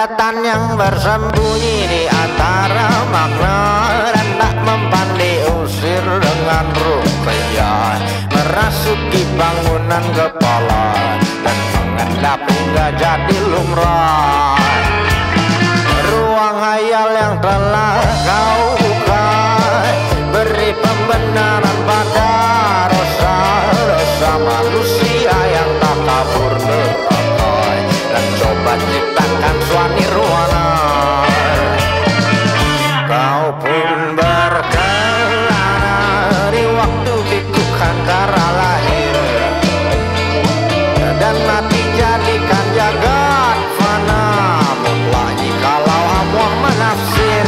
setan yang bersembunyi di antara makna dan tak mempan diusir dengan ruqyah, merasuki bangunan kepala dan mengendap hingga jadi lumrah. Ruang hayal yang telah kau buka, beri pembenaran pada dosa-dosa manusia yang tak kabur neraka, dan coba ciptakan suami ruana. Kau pun berkelana di waktu bikukan kara lahir dan mati, jadikan jagat fana mutlak jikalau amwah menafsir.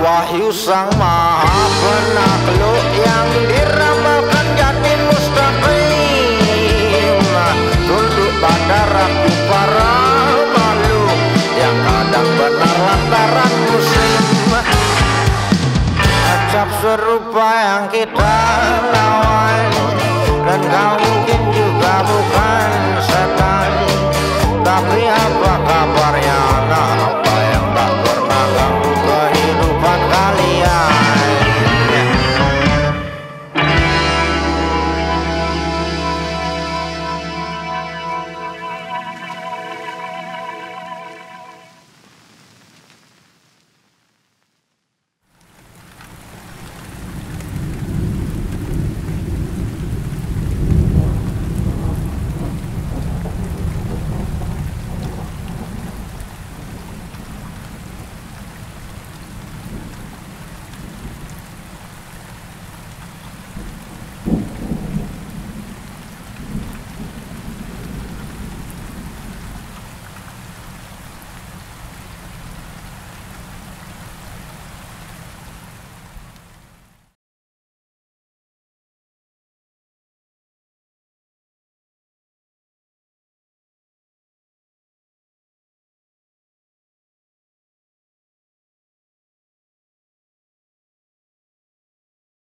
Wahyu sang maha penakluk yang diramalkan jadi mustaqim, tunduk pada ragu para makhluk yang kadang benar lantaran musim. Acap serupa yang kita lawan dan kau mungkin juga bukan